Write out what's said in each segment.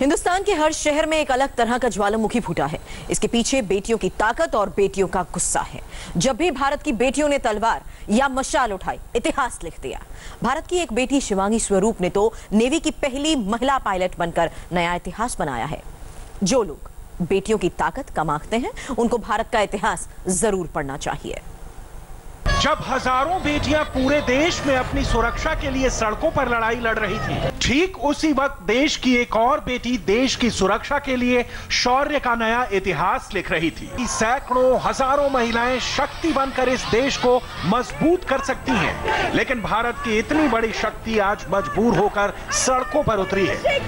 हिंदुस्तान के हर शहर में एक अलग तरह का ज्वालामुखी फूटा है। इसके पीछे बेटियों की ताकत और बेटियों का गुस्सा है। जब भी भारत की बेटियों ने तलवार या मशाल उठाई, इतिहास लिख दिया। भारत की एक बेटी शिवांगी स्वरूप ने तो नेवी की पहली महिला पायलट बनकर नया इतिहास बनाया है। जो लोग बेटियों की ताकत का मांगते हैं, उनको भारत का इतिहास जरूर पढ़ना चाहिए। जब हजारों बेटियां पूरे देश में अपनी सुरक्षा के लिए सड़कों पर लड़ाई लड़ रही थी, ठीक उसी वक्त देश की एक और बेटी देश की सुरक्षा के लिए शौर्य का नया इतिहास लिख रही थी। सैकड़ों हजारों महिलाएं शक्ति बनकर इस देश को मजबूत कर सकती हैं, लेकिन भारत की इतनी बड़ी शक्ति आज मजबूर होकर सड़कों पर उतरी है।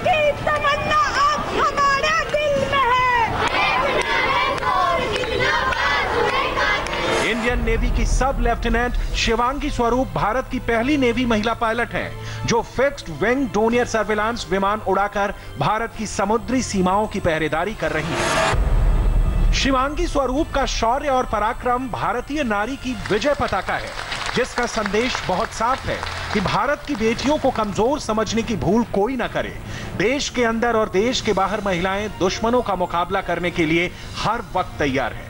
इंडियन नेवी की सब लेफ्टिनेंट शिवांगी स्वरूप भारत की पहली नेवी महिला पायलट हैं, जो फिक्स्ड विंग डोनियर सर्विलांस विमान उड़ाकर भारत की समुद्री सीमाओं की पहरेदारी कर रही हैं। शिवांगी स्वरूप का शौर्य और पराक्रम भारतीय नारी की विजय पताका है, जिसका संदेश बहुत साफ है कि भारत की बेटियों को कमजोर समझने की भूल कोई ना करे। देश के अंदर और देश के बाहर महिलाएं दुश्मनों का मुकाबला करने के लिए हर वक्त तैयार है।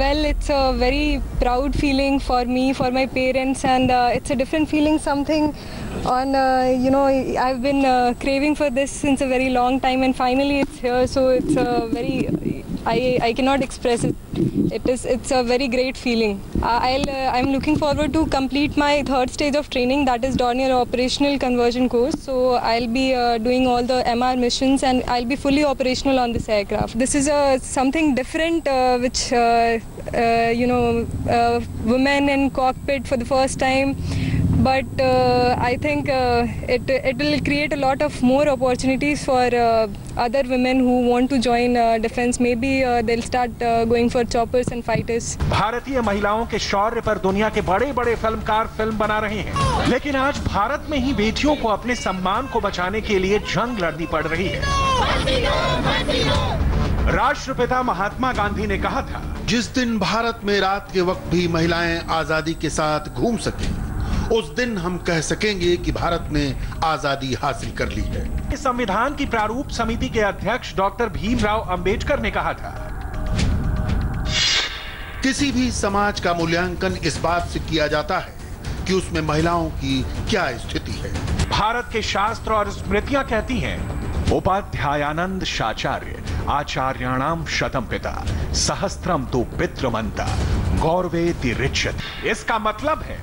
Well, it's a very proud feeling for me, for my parents, and it's a different feeling, something on, I've been craving for this since a very long time, and finally it's here, so it's a very, I cannot express it. It's a very great feeling. I'm looking forward to complete my third stage of training, that is Dornier operational conversion course. So I'll be doing all the MR missions and I'll be fully operational on this aircraft. This is something different, which women in cockpit for the first time. But I think it will create a lot of more opportunities for other women who want to join defense. Maybe they'll start going for choppers and fighters. भारतीय महिलाओं के शौर्य पर दुनिया के बड़े-बड़े फिल्मकार film बना रहे हैं, लेकिन आज भारत में ही बेटियों को अपने सम्मान को बचाने के लिए जंग लड़नी पड़ रही है। राष्ट्रपिता महात्मा गांधी ने कहा था, जिस दिन भारत में रात के वक्त भी महिलाएं आजादी के साथ घूम सकें, उस दिन हम कह सकेंगे कि भारत ने आजादी हासिल कर ली है। संविधान की प्रारूप समिति के अध्यक्ष डॉक्टर भीमराव अंबेडकर ने कहा था, किसी भी समाज का मूल्यांकन इस बात से किया जाता है कि उसमें महिलाओं की क्या स्थिति है। भारत के शास्त्र और स्मृतियां कहती हैं, उपाध्यायानंद शाचार्य आचार्याणाम शतम पिता सहस्त्रम तो पितृमंता गौरवे तिरिच्यते। इसका मतलब है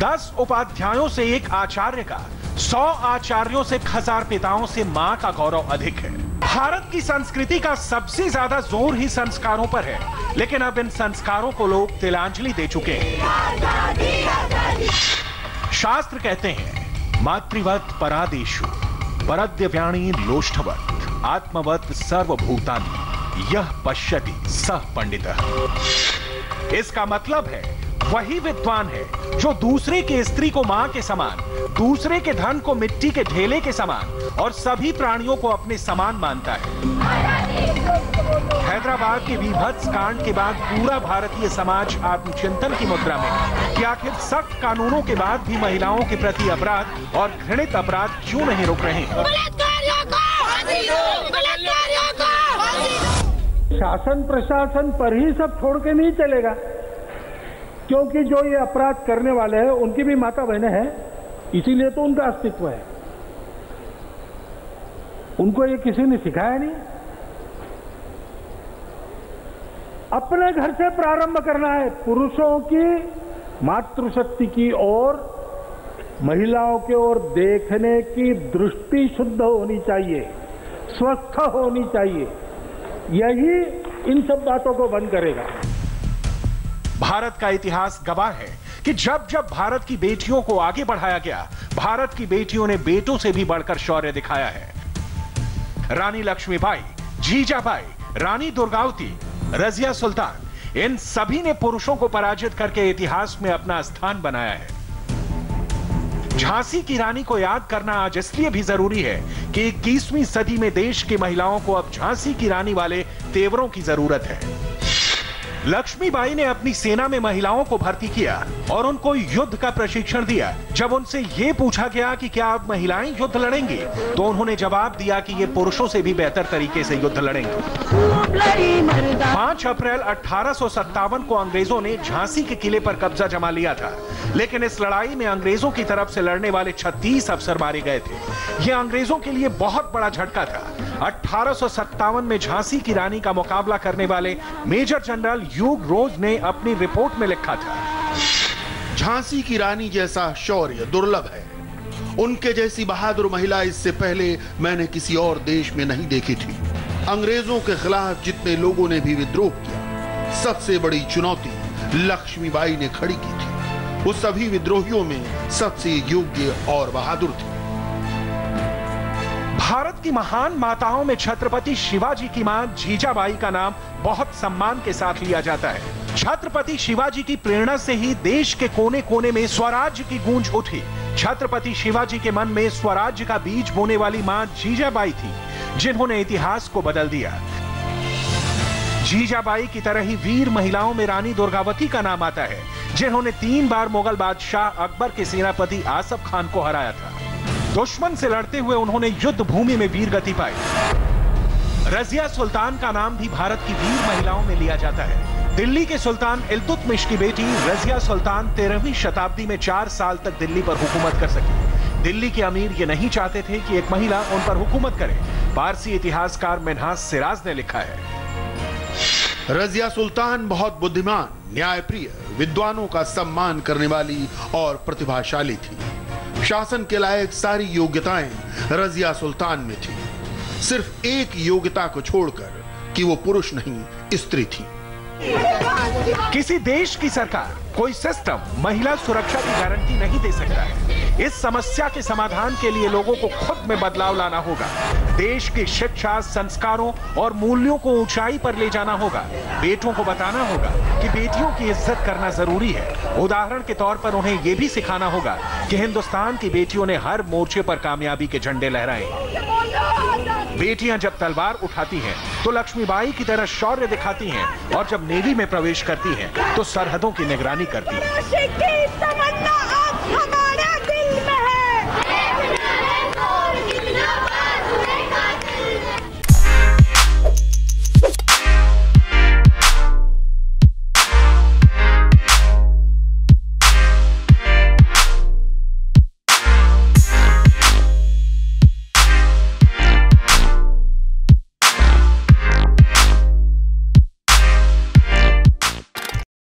10 उपाध्यायों से एक आचार्य का, 100 आचार्यों से 1000 पिताओं से मां का गौरव अधिक है। भारत की संस्कृति का सबसे ज्यादा जोर ही संस्कारों पर है, लेकिन अब इन संस्कारों को लोग तिलांजलि दे चुके हैं। शास्त्र कहते हैं, मातृवत परादेशु परद्रव्याणी लोष्ठवत आत्मवत सर्वभूतानि यह पश्यति सह पंडितः। इसका मतलब है, वही विद्वान है जो दूसरे के स्त्री को मां के समान, दूसरे के धन को मिट्टी के ढेले के समान और सभी प्राणियों को अपने समान मानता है। हैदराबाद के बीभत्स कांड के बाद पूरा भारतीय समाज आत्मचिंतन की मुद्रा में है कि आखिर सख्त कानूनों के बाद भी महिलाओं के प्रति अपराध और घृणित अपराध क्यों नहीं रुक रहे हैं। शासन प्रशासन पर ही सब छोड़ के नहीं चलेगा, क्योंकि जो ये अपराध करने वाले हैं उनकी भी माता बहनें हैं, इसीलिए तो उनका अस्तित्व है। उनको ये किसी ने सिखाया नहीं। अपने घर से प्रारंभ करना है, पुरुषों की मातृशक्ति की ओर, महिलाओं की ओर देखने की दृष्टि शुद्ध होनी चाहिए, स्वस्थ होनी चाहिए। यही इन सब बातों को बंद करेगा। भारत का इतिहास गवाह है कि जब जब भारत की बेटियों को आगे बढ़ाया गया, भारत की बेटियों ने बेटों से भी बढ़कर शौर्य दिखाया है। रानी लक्ष्मीबाई, जीजाबाई, रानी दुर्गावती, रजिया सुल्तान, इन सभी ने पुरुषों को पराजित करके इतिहास में अपना स्थान बनाया है। झांसी की रानी को याद करना आज इसलिए भी जरूरी है कि 21वीं सदी में देश की महिलाओं को अब झांसी की रानी वाले तेवरों की जरूरत है। लक्ष्मीबाई ने अपनी सेना में महिलाओं को भर्ती किया और उनको युद्ध का प्रशिक्षण दिया। जब उनसे ये पूछा गया कि क्या आप महिलाएं युद्ध लड़ेंगी, तो उन्होंने जवाब दिया कि ये पुरुषों से भी बेहतर तरीके से युद्ध लड़ेंगे। 5 अप्रैल 1857 को अंग्रेजों ने झांसी के किले पर कब्जा जमा लिया था, लेकिन इस लड़ाई में अंग्रेजों की तरफ से लड़ने वाले 36 अफसर मारे गए थे। ये अंग्रेजों के लिए बहुत बड़ा झटका था। 1857 में झांसी की रानी का मुकाबला करने वाले मेजर जनरल ह्यूग रोज ने अपनी रिपोर्ट में लिखा था, झांसी की रानी जैसा शौर्य दुर्लभ है। उनके जैसी बहादुर महिला इससे पहले मैंने किसी और देश में नहीं देखी थी। अंग्रेजों के खिलाफ जितने लोगों ने भी विद्रोह किया, सबसे बड़ी चुनौती लक्ष्मीबाई ने खड़ी की थी। वो सभी विद्रोहियों में सबसे योग्य और बहादुर थी। भारत की महान माताओं में छत्रपति शिवाजी की मां जीजाबाई का नाम बहुत सम्मान के साथ लिया जाता है। छत्रपति शिवाजी की प्रेरणा से ही देश के कोने कोने में स्वराज्य की गूंज उठी। छत्रपति शिवाजी के मन में स्वराज्य का बीज बोने वाली मां जीजाबाई थी, जिन्होंने इतिहास को बदल दिया। जीजाबाई की तरह ही वीर महिलाओं में रानी दुर्गावती का नाम आता है, जिन्होंने 3 बार मुगल बादशाह अकबर के सेनापति आसफ खान को हराया था। दुश्मन से लड़ते हुए उन्होंने युद्ध भूमि में वीर गति पाई। रजिया सुल्तान का नाम भी भारत की वीर महिलाओं में लिया जाता है। दिल्ली के सुल्तान इल्तुतमिश की बेटी रजिया सुल्तान 13वीं शताब्दी में 4 साल तक दिल्ली पर हुकूमत कर सकी। दिल्ली के अमीर ये नहीं चाहते थे कि एक महिला उन पर हुकूमत करे। पारसी इतिहासकार मिन्हाज सिराज ने लिखा है, रजिया सुल्तान बहुत बुद्धिमान, न्यायप्रिय, विद्वानों का सम्मान करने वाली और प्रतिभाशाली थी। शासन के लायक सारी योग्यताएं रजिया सुल्तान में थी, सिर्फ एक योग्यता को छोड़कर कि वो पुरुष नहीं स्त्री थी। किसी देश की सरकार, कोई सिस्टम महिला सुरक्षा की गारंटी नहीं दे सकता है। इस समस्या के समाधान के लिए लोगों को खुद में बदलाव लाना होगा। देश की शिक्षा, संस्कारों और मूल्यों को ऊंचाई पर ले जाना होगा। बेटों को बताना होगा कि बेटियों की इज्जत करना जरूरी है। उदाहरण के तौर पर उन्हें ये भी सिखाना होगा कि हिंदुस्तान की बेटियों ने हर मोर्चे पर कामयाबी के झंडे लहराए। बेटियां जब तलवार उठाती हैं तो लक्ष्मीबाई की तरह शौर्य दिखाती हैं, और जब नेवी में प्रवेश करती हैं तो सरहदों की निगरानी करती हैं।